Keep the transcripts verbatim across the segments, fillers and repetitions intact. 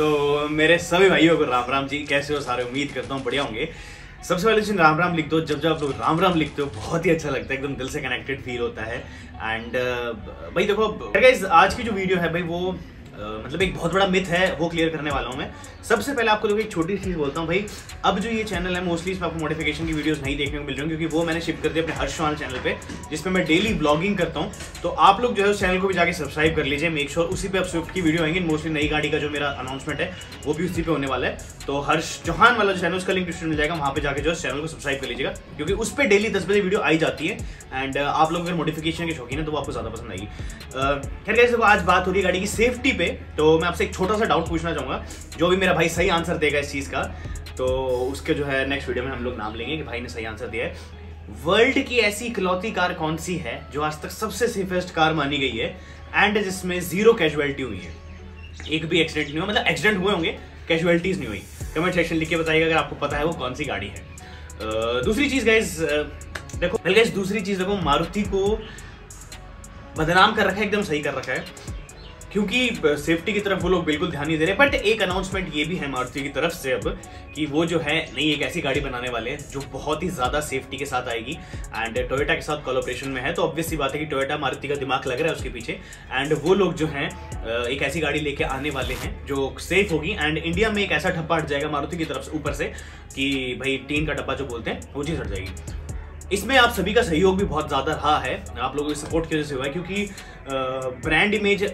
तो मेरे सभी भाइयों को राम राम जी। कैसे हो सारे? उम्मीद करता हूँ बढ़िया होंगे। सबसे पहले चीज राम राम लिख दो। जब जब आप लोग राम राम लिखते हो बहुत ही अच्छा लगता है, एकदम दिल से कनेक्टेड फील होता है। एंड uh, भाई देखो गाइस, आज की जो वीडियो है भाई वो Uh, मतलब एक बहुत बड़ा मिथ है, वो क्लियर करने वाला हूँ मैं। सबसे पहले आपको लोग एक छोटी चीज़ बोलता हूँ भाई, अब जो ये चैनल है मोस्टली इसमें आपको मॉडिफिकेशन की वीडियोस नहीं देखने को मिल रही हैं, क्योंकि वो मैंने शिफ्ट कर दिया अपने हर्ष चौहान चैनल पे, जिसमें मैं डेली ब्लॉगिंग करता हूँ। तो आप लोग जो है उस चैनल को भी जाकर सब्सक्राइब कर लीजिए, मेक श्योर उसी पे आप स्विफ्ट की वीडियो आएंगे। मोस्टली नई गाड़ी का जो मेरा अनाउंसमेंट है वो भी उसी पर होने वाला है। तो हर्ष चौहान वाला जो चैनल उसका लिंक डिस्क्रिप्शन मिल जाएगा, वहाँ पर जाकर जो है चैनल को सब्सक्राइब कर लीजिएगा, क्योंकि उस पर डेली दस बजे वीडियो आई जाती है। एंड आप लोग अगर मॉडिफिकेशन के शौकीन है तो आपको ज़्यादा पसंद आएगी। खैर गाइस देखो, आज बात हो रही है गाड़ी की सेफ्टी पे, तो मैं आपसे एक छोटा सा डाउट पूछना चाहूंगा, जो भी मेरा भाई सही आंसर देगा इस चीज का तो उसके जो है नेक्स्ट वीडियो में हम लोग नाम लेंगे कि भाई ने सही आंसर दिया है। वर्ल्ड की ऐसी इकलौती कार कौन सी है जो आज तक सबसे सेफेस्ट कार मानी गई है एंड जिसमें जीरो कैजुअलिटी हुई है, एक भी एक्सीडेंट नहीं हुआ? मतलब एक्सीडेंट हुए होंगे, कैजुअलिटीज नहीं हुई। कमेंट सेक्शन लिख के बताइएगा अगर आपको पता है वो कौन सी गाड़ी है। uh, दूसरी चीज गाइज देखो गाइज दूसरी चीज देखो मारुति को बदनाम कर रखा है, एकदम सही कर रखा है, क्योंकि सेफ्टी की तरफ वो लोग बिल्कुल ध्यान नहीं दे रहे। बट एक अनाउंसमेंट ये भी है मारुति की तरफ से अब कि वो जो है नहीं एक ऐसी गाड़ी बनाने वाले हैं जो बहुत ही ज़्यादा सेफ्टी के साथ आएगी। एंड टोयोटा के साथ कोलैबोरेशन में है, तो ऑब्वियसली बात है कि टोयोटा मारुति का दिमाग लग रहा है उसके पीछे। एंड वो लोग जो हैं एक ऐसी गाड़ी लेके आने वाले हैं जो सेफ होगी। एंड इंडिया में एक ऐसा ठप्पा हट जाएगा मारुति की तरफ से ऊपर से कि भाई टीन का डब्बा जो बोलते हैं वो चीज़ हट जाएगी। इसमें आप सभी का सहयोग भी बहुत ज़्यादा रहा है, आप लोगों की सपोर्ट की वजह से हुआ है, क्योंकि ब्रांड इमेज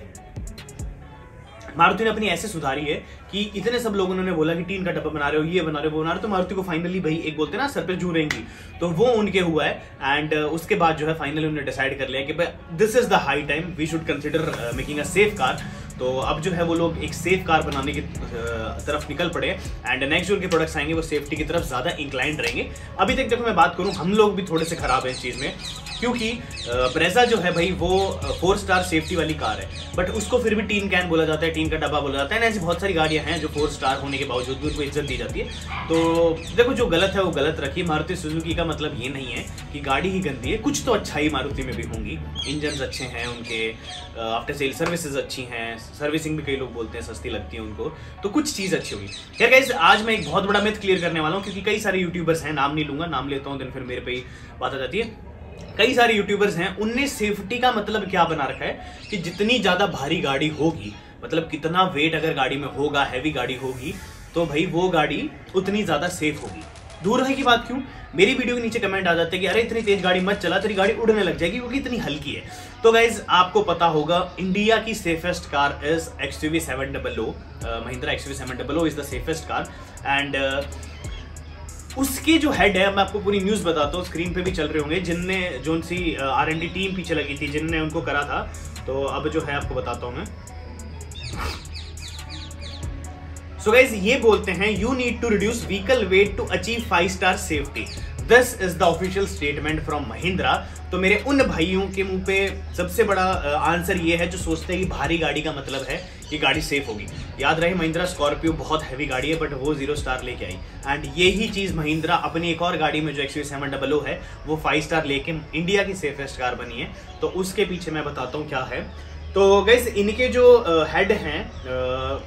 मारुति ने अपनी ऐसे सुधारी है कि इतने सब लोगों ने बोला कि टीन का डब्बा बना रहे हो, ये बना रहे हो, वो बना रहे हो, तो मारुति को फाइनली भाई एक बोलते हैं ना सर पे झूरेंगी, तो वो उनके हुआ है। एंड उसके बाद जो है फाइनली उन्होंने डिसाइड कर लिया कि भाई this is the high time we should consider making a safe car. तो अब जो है वो लोग एक सेफ कार बनाने की तरफ निकल पड़े। एंड नेक्स्ट जो उनके प्रोडक्ट्स आएंगे वो सेफ्टी की तरफ ज़्यादा इंक्लाइंड रहेंगे। अभी तक देखो मैं बात करूँ, हम लोग भी थोड़े से खराब हैं इस चीज़ में, क्योंकि ब्रेजा जो है भाई वो फोर स्टार सेफ्टी वाली कार है, बट उसको फिर भी टीन कैन बोला जाता है, टीन का डब्बा बोला जाता है। ऐसी बहुत सारी गाड़ियाँ हैं जो फोर स्टार होने के बावजूद भी उनको इज्जत दी जाती है। तो देखो जो गलत है वो गलत रखिए। मारुति सुजुकी का मतलब ये नहीं है कि गाड़ी ही गंदी है, कुछ तो अच्छाई मारुति में भी होंगी। इंजन अच्छे हैं उनके, आफ्टर सेल सर्विसेज अच्छी हैं, सर्विसिंग भी कई लोग बोलते हैं सस्ती लगती है उनको, तो कुछ चीज अच्छी होगी। यार गाइस आज मैं एक बहुत बड़ा मिथ क्लियर करने वाला हूँ, क्योंकि कई सारे यूट्यूबर्स हैं, नाम नहीं लूंगा, नाम लेता हूँ दिन फिर मेरे पे ही बात आ जाती है। कई सारे यूट्यूबर्स हैं, उनने सेफ्टी का मतलब क्या बना रखा है कि जितनी ज्यादा भारी गाड़ी होगी, मतलब कितना वेट अगर गाड़ी में होगा, हैवी गाड़ी होगी, तो भाई वो गाड़ी उतनी ज्यादा सेफ होगी। दूर है की बात क्यों, मेरी वीडियो के नीचे कमेंट आ जाते हैं कि अरे इतनी तेज गाड़ी मत चला, तेरी गाड़ी उड़ने लग जाएगी क्योंकि इतनी हल्की है। तो गाइज आपको पता होगा इंडिया की safest car is X U V seven hundred, Mahindra X U V seven hundred is the safest car. And उसकी जो हेड है, मैं आपको पूरी न्यूज़ बताता हूँ, स्क्रीन पे भी चल रहे होंगे, जिनने जो C R and D team पीछे लगी थी, जिनने उनको करा था, तो अब जो है आपको बताता हूँ मैं। सो गाइज ये बोलते हैं you need to reduce vehicle weight to achieve five star safety, this is the official statement from Mahindra. तो मेरे उन भाइयों के मुंह पे सबसे बड़ा आंसर ये है जो सोचते हैं कि भारी गाड़ी का मतलब है कि गाड़ी सेफ होगी। याद रहे महिंद्रा स्कॉर्पियो बहुत हैवी गाड़ी है, बट वो जीरो स्टार लेके आई। एंड यही चीज़ महिंद्रा अपनी एक और गाड़ी में जो X U V seven hundred है वो फाइव स्टार लेके इंडिया की सेफेस्ट कार बनी है। तो उसके पीछे मैं बताता हूँ क्या है। तो गाइज इनके जो हेड हैं,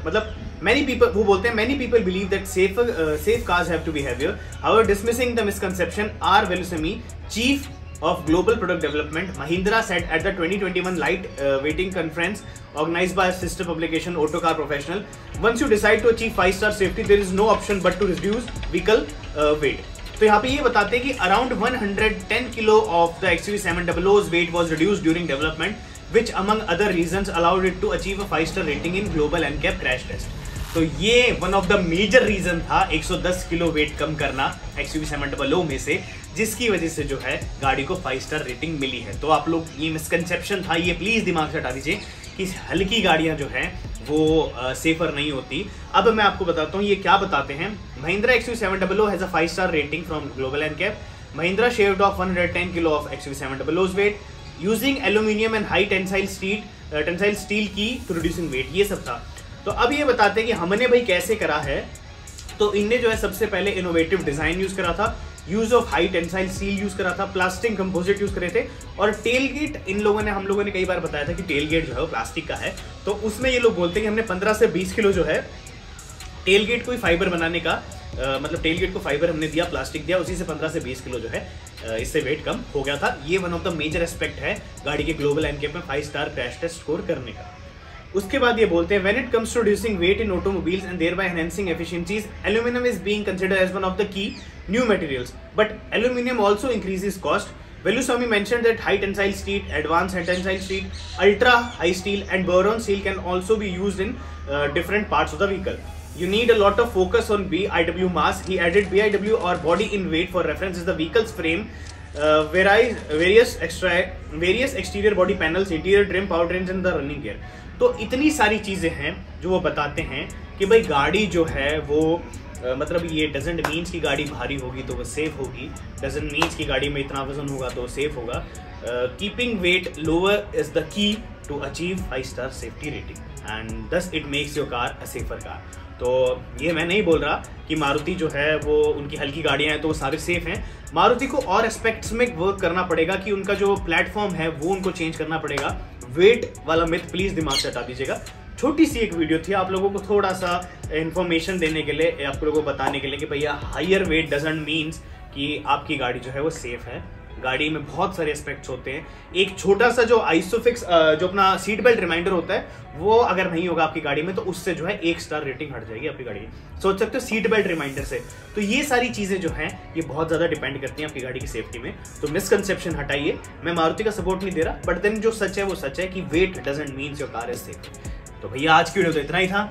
मतलब Many people वो बोलते हैं many people believe that safe uh, safe cars have to be heavier. However, dismissing the misconception, R. Velusamy, chief of global product development, Mahindra said at the twenty twenty-one light uh, weighting conference organized by a sister publication, Autocar Professional, once you decide to achieve five star safety, there is no option but to reduce vehicle uh, weight. तो यहाँ पे ये बताते हैं कि around one hundred ten kilo of the X U V seven hundred's weight was reduced during development, which among other reasons allowed it to achieve a five star rating in Global N C A P crash test. तो ये one of the major reason था, एक सौ दस kilo weight कम करना X U V seven hundred में से, जिसकी वजह से जो है गाड़ी को फाइव स्टार रेटिंग मिली है। तो आप लोग ये मिसकंसेप्शन था, ये प्लीज़ दिमाग से हटा दीजिए कि हल्की गाड़ियां जो हैं वो आ, सेफर नहीं होती। अब मैं आपको बताता हूँ ये क्या बताते हैं। Mahindra X U V seven hundred has a five star rating from global NCAP. Mahindra shaved off one hundred ten kilo of X U V seven hundred's weight using aluminium and high tensile steel tensile steel की to reducing weight, ये सब था। तो अब ये बताते हैं कि हमने भाई कैसे करा है। तो इनने जो है सबसे पहले इनोवेटिव डिज़ाइन यूज़ करा था, use of high tensile steel use करा था, प्लास्टिक कंपोजिट यूज़ करे थे, और टेल गेट इन लोगों ने हम लोगों ने कई बार बताया था कि टेल गेट जो है वो प्लास्टिक का है। तो उसमें ये लोग बोलते हैं कि हमने पंद्रह से बीस किलो जो है टेलगेट को ही फाइबर बनाने का आ, मतलब टेलगेट को फाइबर हमने दिया, प्लास्टिक दिया, उसी से पंद्रह से बीस किलो जो है आ, इससे वेट कम हो गया था। ये one of the major aspect है गाड़ी के ग्लोबल एनकैप में five star crash test score करने का। उसके बाद ये बोलते हैं, when it comes to reducing weight in automobiles and thereby enhancing efficiencies, aluminium is being considered as one of the key new materials, but aluminium also increases cost. Velusamy mentioned that high tensile steel, advanced high tensile steel, ultra high steel and boron steel can also be used in uh, different parts of the vehicle. You need a lot of focus on B I W mass. He added B I W or body in weight for reference is the vehicle's frame. Uh, various various extra various exterior body panels, interior trim, powertrains and the running gear. तो इतनी सारी चीज़ें हैं जो वो बताते हैं कि भाई गाड़ी जो है वो Uh, मतलब ये डजेंट मीन्स की गाड़ी भारी होगी तो वो सेफ होगी, डजेंट मीन्स की गाड़ी में इतना वजन होगा तो सेफ होगा। Keeping weight lower is the key to achieve five star safety rating and thus it makes your car a safer car. तो ये मैं नहीं बोल रहा कि मारुति जो है वो उनकी हल्की गाड़ियाँ हैं तो वो सारे सेफ हैं। मारुति को और एस्पेक्ट्स में वर्क करना पड़ेगा कि उनका जो प्लेटफॉर्म है वो उनको चेंज करना पड़ेगा। वेट वाला मिथ प्लीज़ दिमाग से हटा दीजिएगा। छोटी सी एक वीडियो थी आप लोगों को थोड़ा सा इन्फॉर्मेशन देने के लिए, आप लोगों को बताने के लिए कि भैया हायर वेट डजंट मीन्स कि आपकी गाड़ी जो है वो सेफ है। गाड़ी में बहुत सारे एस्पेक्ट्स होते हैं। एक छोटा सा जो आइसोफिक्स जो अपना सीट बेल्ट रिमाइंडर होता है वो अगर नहीं होगा आपकी गाड़ी में तो उससे जो है एक स्टार रेटिंग हट जाएगी आपकी गाड़ी की। सोच सकते हो सीट बेल्ट रिमाइंडर से। तो ये सारी चीज़ें जो हैं ये बहुत ज़्यादा डिपेंड करती हैं आपकी गाड़ी की सेफ्टी में। तो मिसकनसेप्शन हटाइए। मैं मारुति का सपोर्ट नहीं दे रहा, बट देन जो सच है वो सच है कि weight doesn't means your car is safe. तो भैया आज की वीडियो तो इतना ही था,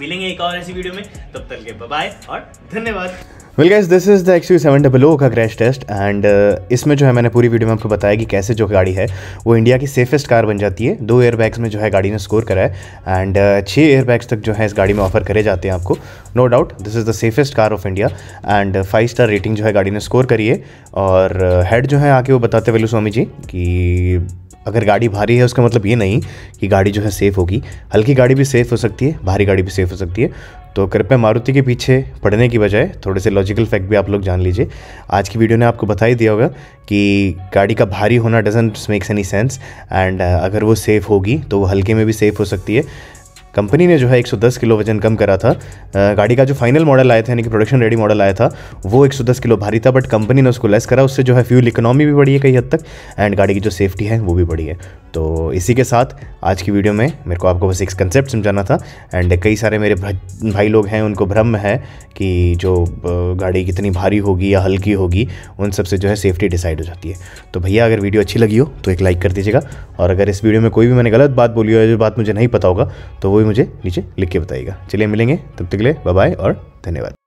मिलेंगे एक और ऐसी वीडियो में, तब तक के बाय बाय और धन्यवाद। Well guys, this is the X U V seven hundred का क्रैश टेस्ट एंड इसमें जो है मैंने पूरी वीडियो में आपको बताया कि कैसे जो गाड़ी है वो इंडिया की सेफेस्ट कार बन जाती है। दो एयरबैग्स में जो है गाड़ी ने स्कोर करा है एंड uh, छः एयरबैग्स तक जो है इस गाड़ी में ऑफर करे जाते हैं आपको। No doubt this is the safest car of India and five star rating जो है गाड़ी ने स्कोर करी है। और हेड uh, जो है आके वो बताते वेलुस्वामी जी कि अगर गाड़ी भारी है उसका मतलब ये नहीं कि गाड़ी जो है सेफ़ होगी। हल्की गाड़ी भी सेफ़ हो सकती है, भारी गाड़ी भी सेफ़ हो सकती है। तो कृपया मारुति के पीछे पड़ने की बजाय थोड़े से लॉजिकल फैक्ट भी आप लोग जान लीजिए। आज की वीडियो ने आपको बता ही दिया होगा कि गाड़ी का भारी होना doesn't makes any sense and अगर वो सेफ़ होगी तो वो हल्के में भी सेफ़ हो सकती है। कंपनी ने जो है एक सौ दस किलो वजन कम करा था। आ, गाड़ी का जो फाइनल मॉडल आया था यानी कि प्रोडक्शन रेडी मॉडल आया था वो एक सौ दस किलो भारी था, बट कंपनी ने उसको लेस करा। उससे जो है फ्यूल इकोनॉमी भी बढ़ी है कई हद तक एंड गाड़ी की जो सेफ्टी है वो भी बढ़ी है। तो इसी के साथ आज की वीडियो में मेरे को आपको बस एक कंसेप्ट समझाना था एंड कई सारे मेरे भाई लोग हैं उनको भ्रम है कि जो गाड़ी कितनी भारी होगी या हल्की होगी उन सब से जो है सेफ्टी डिसाइड हो जाती है। तो भैया अगर वीडियो अच्छी लगी हो तो एक लाइक कर दीजिएगा और अगर इस वीडियो में कोई भी मैंने गलत बात बोली हो या जो बात मुझे नहीं पता होगा तो वो मुझे नीचे लिख के बताइएगा। चलिए मिलेंगे, तब तक के लिए बाय बाय और धन्यवाद।